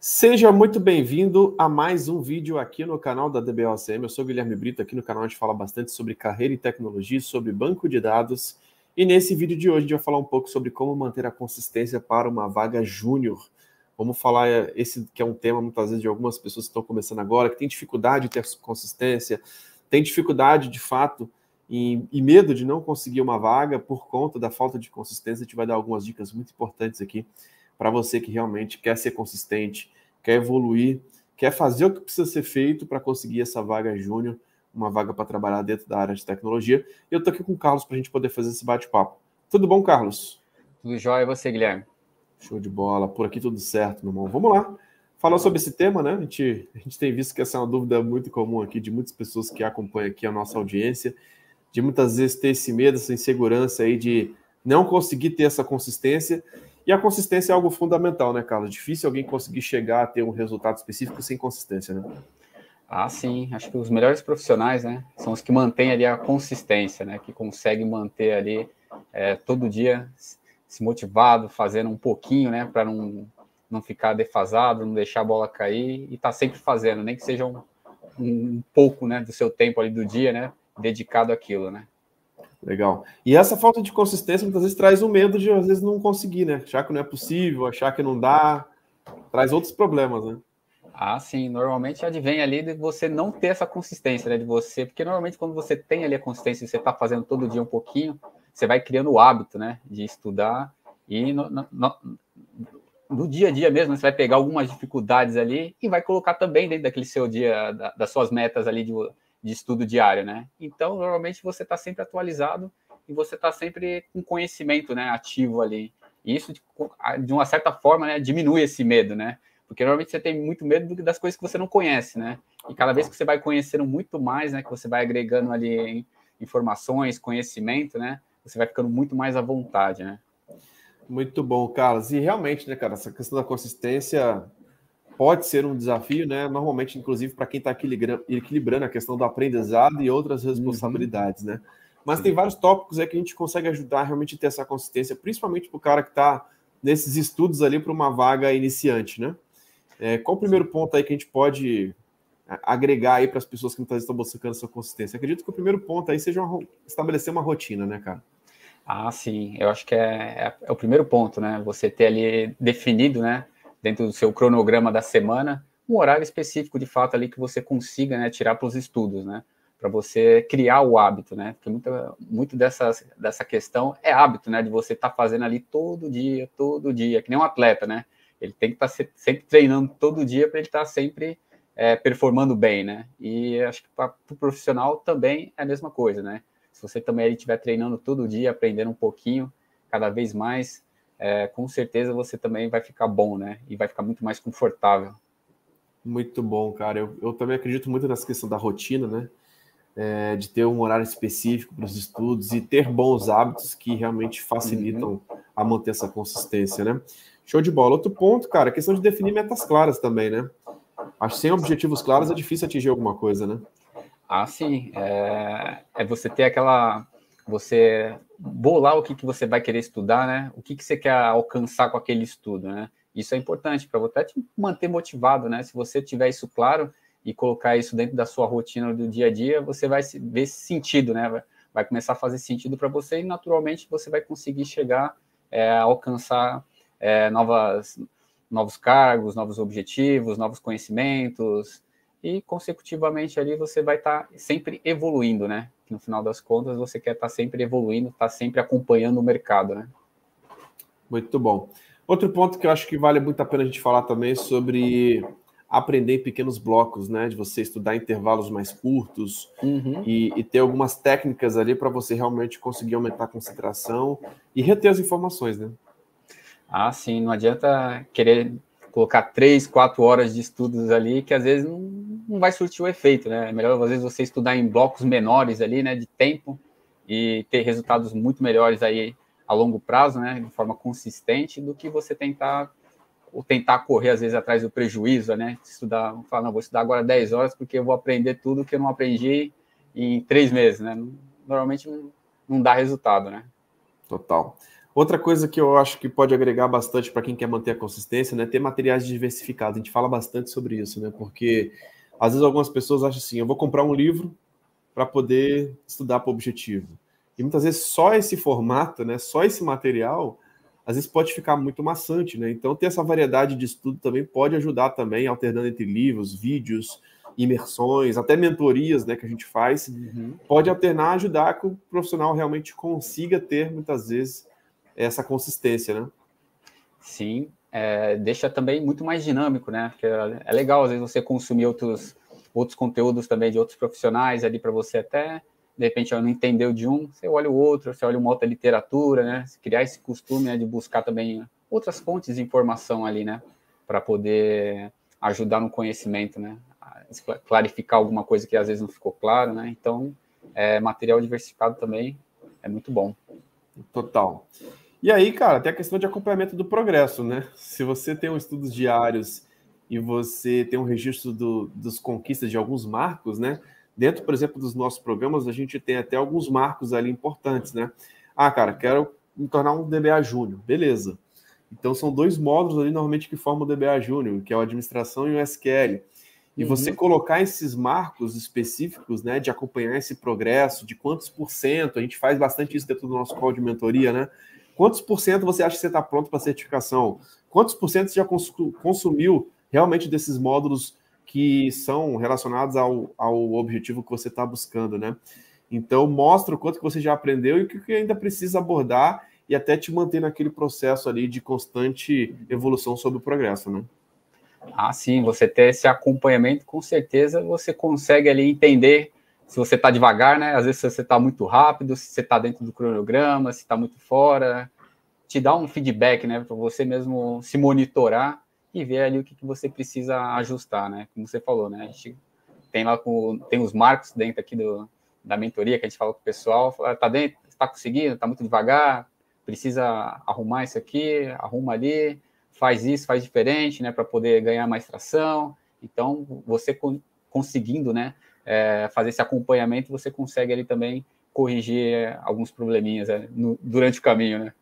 Seja muito bem-vindo a mais um vídeo aqui no canal da DBAOCM. Eu sou o Guilherme Brito, aqui no canal a gente fala bastante sobre carreira e tecnologia, sobre banco de dados. E nesse vídeo de hoje a gente vai falar um pouco sobre como manter a consistência para uma vaga júnior. Vamos falar esse que é um tema muitas vezes de algumas pessoas que estão começando agora, que tem dificuldade em ter consistência, tem dificuldade de fato e medo de não conseguir uma vaga por conta da falta de consistência. A gente vai dar algumas dicas muito importantes aqui para você que realmente quer ser consistente, quer evoluir, quer fazer o que precisa ser feito para conseguir essa vaga júnior, uma vaga para trabalhar dentro da área de tecnologia. E eu estou aqui com o Carlos para a gente poder fazer esse bate-papo. Tudo bom, Carlos? Tudo jóia, e você, Guilherme? Show de bola, por aqui tudo certo, meu irmão. Vamos lá, falar sobre esse tema, né? A gente tem visto que essa é uma dúvida muito comum aqui de muitas pessoas que acompanham aqui a nossa audiência, de muitas vezes ter esse medo, essa insegurança aí de não conseguir ter essa consistência. E a consistência é algo fundamental, né, Carlos? Difícil alguém conseguir chegar a ter um resultado específico sem consistência, né? Ah, sim. Acho que os melhores profissionais, né, são os que mantêm ali a consistência, né, que conseguem manter ali todo dia se motivado, fazendo um pouquinho, né, para não ficar defasado, não deixar a bola cair e tá sempre fazendo, nem que seja um pouco, né, do seu tempo ali do dia, né, dedicado àquilo, né? Legal. E essa falta de consistência muitas vezes traz um medo de, às vezes, não conseguir, né? Achar que não é possível, achar que não dá, traz outros problemas, né? Ah, sim. Normalmente advém ali de você não ter essa consistência, né? De você, porque normalmente quando você tem ali a consistência e você está fazendo todo dia um pouquinho, você vai criando o hábito, né? De estudar e no dia a dia mesmo, você vai pegar algumas dificuldades ali e vai colocar também dentro daquele seu dia, das suas metas ali de estudo diário, né? Então, normalmente, você está sempre atualizado e você está sempre com conhecimento, né, ativo ali. E isso, de uma certa forma, né, diminui esse medo, né? Porque, normalmente, você tem muito medo das coisas que você não conhece, né? E cada vez que você vai conhecendo muito mais, né, que você vai agregando ali informações, conhecimento, né, você vai ficando muito mais à vontade, né? Muito bom, Carlos. E, realmente, né, cara, essa questão da consistência pode ser um desafio, né? Normalmente, inclusive, para quem está equilibrando a questão do aprendizado e outras responsabilidades, né? Mas tem vários tópicos aí que a gente consegue ajudar realmente a ter essa consistência, principalmente para o cara que está nesses estudos ali para uma vaga iniciante, né? Qual o primeiro ponto aí que a gente pode agregar aí para as pessoas que estão buscando essa consistência? Acredito que o primeiro ponto aí seja estabelecer uma rotina, né, cara? Ah, sim. Eu acho que é o primeiro ponto, né? Você ter ali definido, né, dentro do seu cronograma da semana, um horário específico, de fato, ali que você consiga, né, tirar para os estudos, né, para você criar o hábito, né, porque muito dessa questão é hábito, né, de você estar fazendo ali todo dia, que nem um atleta, né, ele tem que estar sempre treinando todo dia para ele estar sempre performando bem, né, e acho que para o profissional também é a mesma coisa, né, se você também estiver treinando todo dia, aprendendo um pouquinho, cada vez mais, com certeza você também vai ficar bom, né? E vai ficar muito mais confortável. Muito bom, cara. Eu também acredito muito nessa questão da rotina, né? De ter um horário específico para os estudos e ter bons hábitos que realmente facilitam a manter essa consistência, né? Show de bola. Outro ponto, cara, a questão de definir metas claras também, né? Acho que sem objetivos claros é difícil atingir alguma coisa, né? Ah, sim. É você ter aquela... Você bolar o que você vai querer estudar, né? O que você quer alcançar com aquele estudo, né? Isso é importante para você te manter motivado, né? Se você tiver isso claro e colocar isso dentro da sua rotina do dia a dia, você vai ver sentido, né? Vai começar a fazer sentido para você e, naturalmente, você vai conseguir chegar a alcançar novos cargos, novos objetivos, novos conhecimentos e, consecutivamente, ali você vai estar sempre evoluindo, né? No final das contas, você quer estar sempre evoluindo, estar sempre acompanhando o mercado, né? Muito bom. Outro ponto que eu acho que vale muito a pena a gente falar também é sobre aprender em pequenos blocos, né? De você estudar em intervalos mais curtos e ter algumas técnicas ali para você realmente conseguir aumentar a concentração e reter as informações, né? Ah, sim. Não adianta querer colocar 3, 4 horas de estudos ali que às vezes não vai surtir o efeito, né? É melhor, às vezes, você estudar em blocos menores ali, né, de tempo e ter resultados muito melhores aí a longo prazo, né, de forma consistente, do que você tentar correr, às vezes, atrás do prejuízo, né? Estudar, falar, não, vou estudar agora 10 horas porque eu vou aprender tudo que eu não aprendi em 3 meses, né? Normalmente não dá resultado, né? Total. Outra coisa que eu acho que pode agregar bastante para quem quer manter a consistência, né, ter materiais diversificados. A gente fala bastante sobre isso, né, porque às vezes algumas pessoas acham assim, eu vou comprar um livro para poder estudar para o objetivo. E muitas vezes só esse formato, né, só esse material, às vezes pode ficar muito maçante, né? Então ter essa variedade de estudo também pode ajudar também, alternando entre livros, vídeos, imersões, até mentorias, né, que a gente faz, pode alternar, ajudar que o profissional realmente consiga ter, muitas vezes, essa consistência, né? Sim, deixa também muito mais dinâmico, né? Porque é legal, às vezes, você consumir outros conteúdos também de outros profissionais ali para você até... De repente, eu não entendeu de um, você olha o outro, você olha uma outra literatura, né? Criar esse costume, né, de buscar também outras fontes de informação ali, né? Para poder ajudar no conhecimento, né? Clarificar alguma coisa que às vezes não ficou claro, né? Então, material diversificado também é muito bom. Total. E aí, cara, tem a questão de acompanhamento do progresso, né? Se você tem um estudos diários e você tem um registro dos conquistas de alguns marcos, né? Dentro, por exemplo, dos nossos programas, a gente tem até alguns marcos ali importantes, né? Ah, cara, quero me tornar um DBA Júnior. Beleza. Então, são dois módulos ali, normalmente, que formam o DBA Júnior, que é a administração e o SQL. E você colocar esses marcos específicos, né, de acompanhar esse progresso, de quantos por cento, a gente faz bastante isso dentro do nosso call de mentoria, né? Quantos por cento você acha que você está pronto para certificação? Quantos por cento você já consumiu realmente desses módulos que são relacionados ao objetivo que você está buscando, né? Então, mostra o quanto que você já aprendeu e o que ainda precisa abordar e até te manter naquele processo ali de constante evolução sobre o progresso, né? Ah, sim, você ter esse acompanhamento, com certeza você consegue ali entender se você está devagar, né? Às vezes se você está muito rápido, se você está dentro do cronograma, se está muito fora, te dá um feedback, né? Para você mesmo se monitorar e ver ali o que você precisa ajustar, né? Como você falou, né? A gente tem lá tem os marcos dentro aqui da mentoria que a gente fala com o pessoal, fala, tá dentro, tá conseguindo, tá muito devagar, precisa arrumar isso aqui, arruma ali, faz isso, faz diferente, né? Para poder ganhar mais tração. Então, você conseguindo, né? Fazer esse acompanhamento, você consegue ali também corrigir alguns probleminhas, né, durante o caminho, né?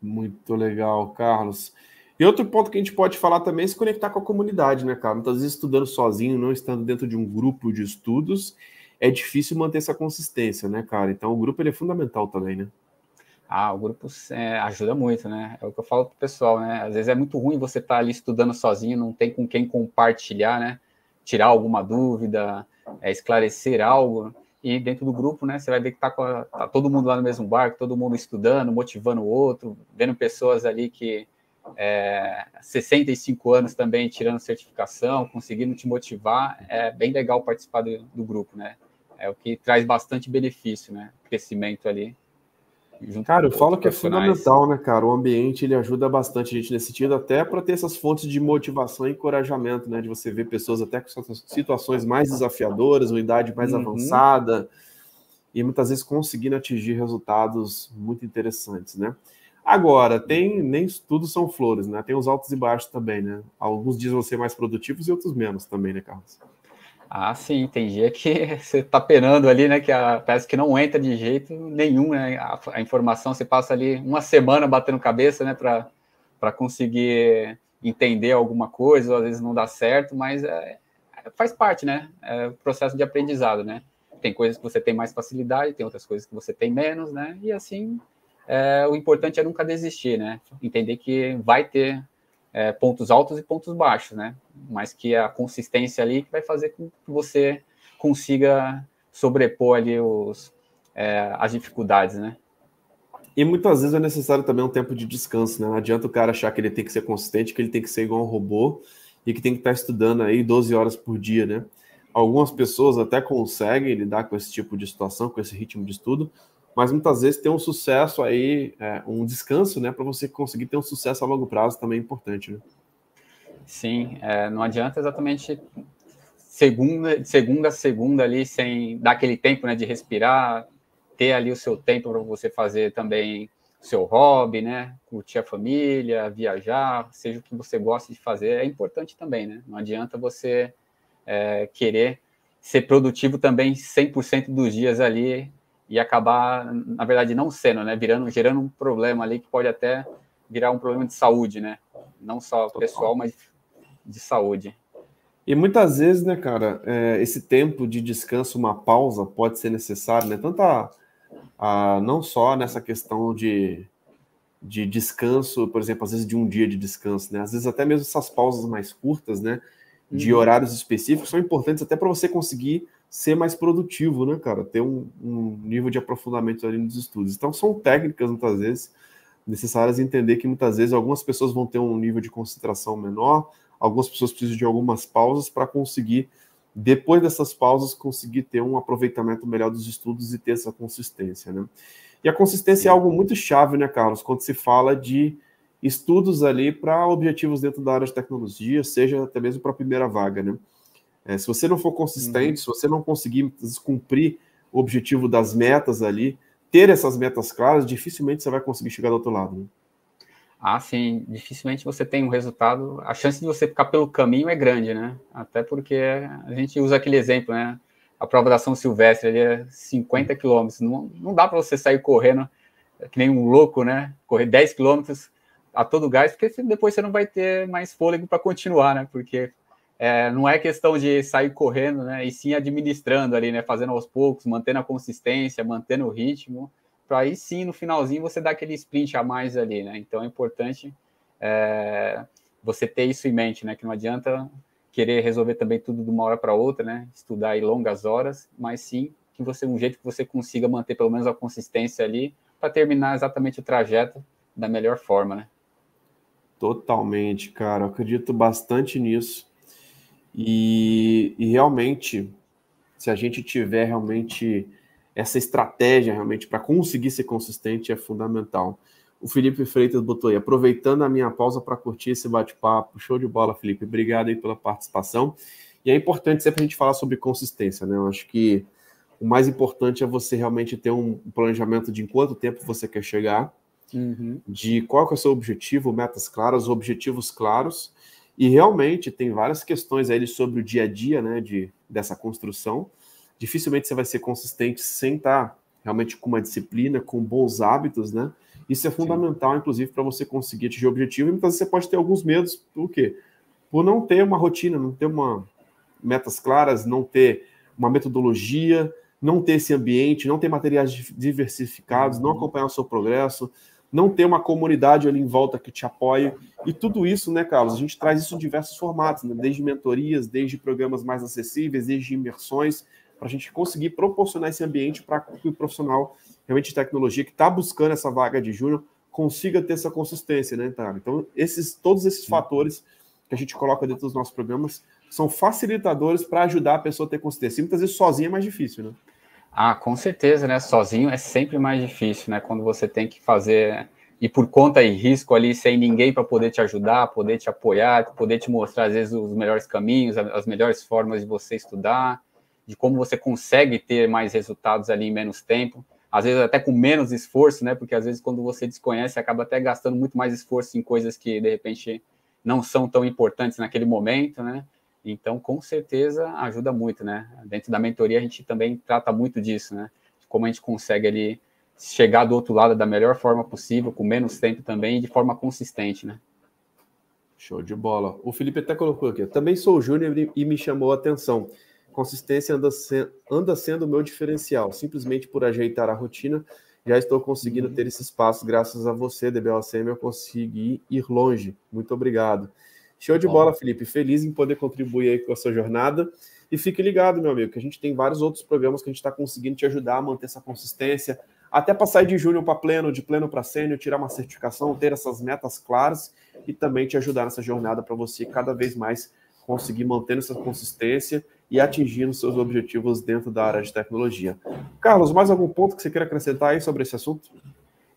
Muito legal, Carlos. E outro ponto que a gente pode falar também é se conectar com a comunidade, né, cara? Muitas vezes estudando sozinho, não estando dentro de um grupo de estudos, é difícil manter essa consistência, né, cara? Então, o grupo ele é fundamental também, né? Ah, o grupo ajuda muito, né? É o que eu falo pro pessoal, né? Às vezes é muito ruim você estar ali estudando sozinho, não tem com quem compartilhar, né? Tirar alguma dúvida, esclarecer algo. E dentro do grupo, né, você vai ver que tá todo mundo lá no mesmo barco, todo mundo estudando, motivando o outro, vendo pessoas ali que... 65 anos também tirando certificação, conseguindo te motivar, é bem legal participar do grupo, né? É o que traz bastante benefício, né? Crescimento ali. Cara, eu falo que é fundamental, né, cara? O ambiente, ele ajuda bastante a gente nesse sentido, até para ter essas fontes de motivação e encorajamento, né? De você ver pessoas até com situações mais desafiadoras, uma idade mais avançada, e muitas vezes conseguindo atingir resultados muito interessantes, né? Agora, nem tudo são flores, né? Tem os altos e baixos também, né? Alguns dias vão ser mais produtivos e outros menos também, né, Carlos? Ah, sim, tem dia que você tá penando ali, né? Que parece que não entra de jeito nenhum, né? A informação, você passa ali uma semana batendo cabeça, né? Para conseguir entender alguma coisa, ou às vezes não dá certo, mas faz parte, né? É o processo de aprendizado, né? Tem coisas que você tem mais facilidade, tem outras coisas que você tem menos, né? E assim... o importante é nunca desistir, né? Entender que vai ter pontos altos e pontos baixos, né? Mas que a consistência ali vai fazer com que você consiga sobrepor ali as dificuldades, né? E muitas vezes é necessário também um tempo de descanso, né? Não adianta o cara achar que ele tem que ser consistente, que ele tem que ser igual um robô e que tem que estar estudando aí 12 horas por dia, né? Algumas pessoas até conseguem lidar com esse tipo de situação, com esse ritmo de estudo, mas muitas vezes ter um sucesso aí, um descanso, né, para você conseguir ter um sucesso a longo prazo também é importante, né? Sim, não adianta exatamente segunda a segunda ali, sem dar aquele tempo, né, de respirar, ter ali o seu tempo para você fazer também o seu hobby, né, curtir a família, viajar, seja o que você gosta de fazer, é importante também, né? Não adianta você querer ser produtivo também 100% dos dias ali, e acabar, na verdade, não sendo, né? Gerando um problema ali que pode até virar um problema de saúde, né? Não só pessoal, mas de saúde. E muitas vezes, né, cara, esse tempo de descanso, uma pausa, pode ser necessário, né? Tanto não só nessa questão de descanso, por exemplo, às vezes de um dia de descanso, né? Às vezes até mesmo essas pausas mais curtas, né? De horários específicos são importantes até para você conseguir ser mais produtivo, né, cara? Ter um nível de aprofundamento ali nos estudos. Então, são técnicas, muitas vezes, necessárias entender que, muitas vezes, algumas pessoas vão ter um nível de concentração menor, algumas pessoas precisam de algumas pausas para conseguir, depois dessas pausas, conseguir ter um aproveitamento melhor dos estudos e ter essa consistência, né? E a consistência é algo muito chave, né, Carlos? Quando se fala de estudos ali para objetivos dentro da área de tecnologia, seja até mesmo para a primeira vaga, né? Se você não for consistente, se você não conseguir cumprir o objetivo das metas ali, ter essas metas claras, dificilmente você vai conseguir chegar do outro lado, né? Ah, sim. Dificilmente você tem um resultado. A chance de você ficar pelo caminho é grande, né? Até porque a gente usa aquele exemplo, né? A prova da São Silvestre ali é 50 quilômetros. Não dá para você sair correndo que nem um louco, né? Correr 10 quilômetros a todo gás, porque depois você não vai ter mais fôlego para continuar, né? Porque não é questão de sair correndo, né? E sim administrando ali, né? Fazendo aos poucos, mantendo a consistência, mantendo o ritmo, para aí sim, no finalzinho, você dá aquele sprint a mais ali, né? Então é importante você ter isso em mente, né? Que não adianta querer resolver também tudo de uma hora para outra, né? Estudar aí longas horas, mas sim que você um jeito que você consiga manter pelo menos a consistência ali para terminar exatamente o trajeto da melhor forma, né? Totalmente, cara. Eu acredito bastante nisso. E realmente, se a gente tiver realmente essa estratégia realmente para conseguir ser consistente, é fundamental. O Felipe Freitas botou aí, aproveitando a minha pausa para curtir esse bate-papo. Show de bola, Felipe. Obrigado aí pela participação. E é importante sempre a gente falar sobre consistência, né? Eu acho que o mais importante é você realmente ter um planejamento de em quanto tempo você quer chegar, de qual que é o seu objetivo, metas claras, objetivos claros, e realmente tem várias questões aí sobre o dia a dia, né, dessa construção. Dificilmente você vai ser consistente sem estar realmente com uma disciplina, com bons hábitos, né? Isso é fundamental, inclusive, para você conseguir atingir o objetivo, e muitas vezes você pode ter alguns medos, por quê? Por não ter uma rotina, não ter metas claras, não ter uma metodologia, não ter esse ambiente, não ter materiais diversificados, não acompanhar o seu progresso, não ter uma comunidade ali em volta que te apoie, e tudo isso, né, Carlos, a gente traz isso em diversos formatos, né? Desde mentorias, desde programas mais acessíveis, desde imersões, para a gente conseguir proporcionar esse ambiente para que o profissional realmente de tecnologia que está buscando essa vaga de júnior consiga ter essa consistência, né, cara? Então, todos esses fatores que a gente coloca dentro dos nossos programas são facilitadores para ajudar a pessoa a ter consistência, e muitas vezes sozinho é mais difícil, né? Ah, com certeza, né? Sozinho é sempre mais difícil, né? Quando você tem que fazer e por conta e risco ali, sem ninguém para poder te ajudar, poder te apoiar, poder te mostrar, às vezes, os melhores caminhos, as melhores formas de você estudar, de como você consegue ter mais resultados ali em menos tempo, às vezes até com menos esforço, né? Porque às vezes quando você desconhece, acaba até gastando muito mais esforço em coisas que, de repente, não são tão importantes naquele momento, né? Então, com certeza, ajuda muito, né? Dentro da mentoria, a gente também trata muito disso, né? De como a gente consegue ali chegar do outro lado da melhor forma possível, com menos tempo também, e de forma consistente, né? Show de bola. O Felipe até colocou aqui, também sou júnior e me chamou a atenção. Consistência anda sendo o meu diferencial. Simplesmente por ajeitar a rotina, já estou conseguindo ter esse espaço. Graças a você, DBAOCM, eu consegui ir longe. Muito obrigado. Show de bola, Felipe. Feliz em poder contribuir aí com a sua jornada. E fique ligado, meu amigo, que a gente tem vários outros programas que a gente está conseguindo te ajudar a manter essa consistência, até para sair de júnior para pleno, de pleno para sênior, tirar uma certificação, ter essas metas claras e também te ajudar nessa jornada para você cada vez mais conseguir manter essa consistência e atingindo seus objetivos dentro da área de tecnologia. Carlos, mais algum ponto que você queira acrescentar aí sobre esse assunto?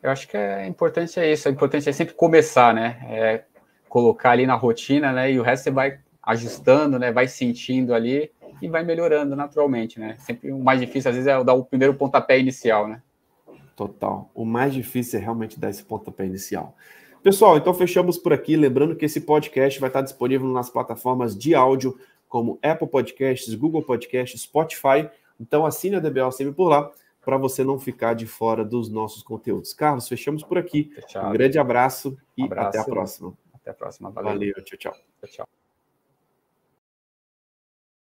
Eu acho que é importante isso. O importante é sempre começar, né? Colocar ali na rotina, né, e o resto você vai ajustando, né, vai sentindo ali e vai melhorando naturalmente, né, sempre o mais difícil às vezes é dar o primeiro pontapé inicial, né. Total, o mais difícil é realmente dar esse pontapé inicial. Pessoal, então fechamos por aqui, lembrando que esse podcast vai estar disponível nas plataformas de áudio, como Apple Podcasts, Google Podcasts, Spotify, então assine a DBAOCM por lá, para você não ficar de fora dos nossos conteúdos. Carlos, fechamos por aqui. Fechado. Um grande abraço e até a próxima. Até a próxima. Valeu, tchau, tchau.